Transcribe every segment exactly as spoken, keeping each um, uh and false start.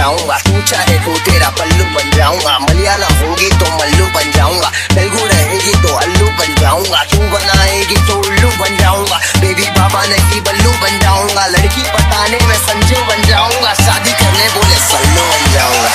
जाऊंगा, ऊंचा है तो तेरा पल्लू बन जाऊंगा, मलयाला होगी तो मल्लू बन जाऊंगा, तेलुगु रहेगी तो अल्लू बन जाऊंगा, तू बनाएगी तो उल्लू बन जाऊंगा, बेबी बाबा नहीं बल्लू बन जाऊंगा, लड़की बताने में संजू बन जाऊंगा, शादी करने बोले सल्लू बन जाऊंगा।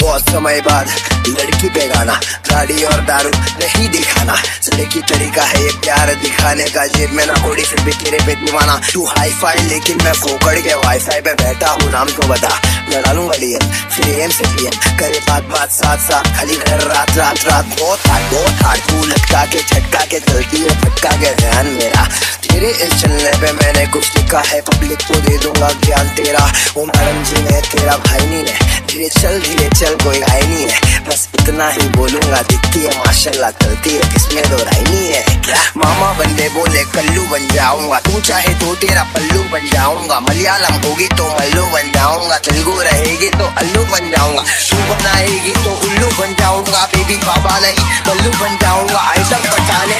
बहुत समय बाद लड़की बेगाना, गाड़ी और दारू नहीं दिखाना, सड़े की तरीका है ये प्यार दिखाने का, जेब में ना कोड़ी फिर भी तेरे पे दीवाना, तू हाई फाई लेकिन मैं फोकड़ के वाई फाई पे बैठा हूँ, नाम को बता मैं डालूंगा डीएम, फिर एम से पीएम करे बात बात साथ साथ, खाली घर रात रात रात, बहुत हार बहुत हार, तू लटका के झटका के चलती है फटका के ध्यान मेरा, तेरे इस चलने पे मैंने कुछ लिखा है, पब्लिक को दे दूंगा ज्ञान तेरा, ओम जी ने तेरा भाई नहीं है, धीरे चल धीरे चल कोई आई नहीं है, बस इतना ही बोलूंगा, दिखती है माशाल्लाह चलती है, इसमें दो राय नहीं है, क्या मामा बंदे बोले कल्लू बन जाऊंगा, तू चाहे तो तेरा पल्लू बन जाऊंगा, मलयालम होगी तो मल्लू बन जाऊंगा, तेलुगु रहेगी तो अल्लू बन जाऊंगा, तू बनाएगी तो उल्लू बन जाऊंगा, बेबी बाबा नहीं बल्लू बन जाऊंगा, आइटम पटाने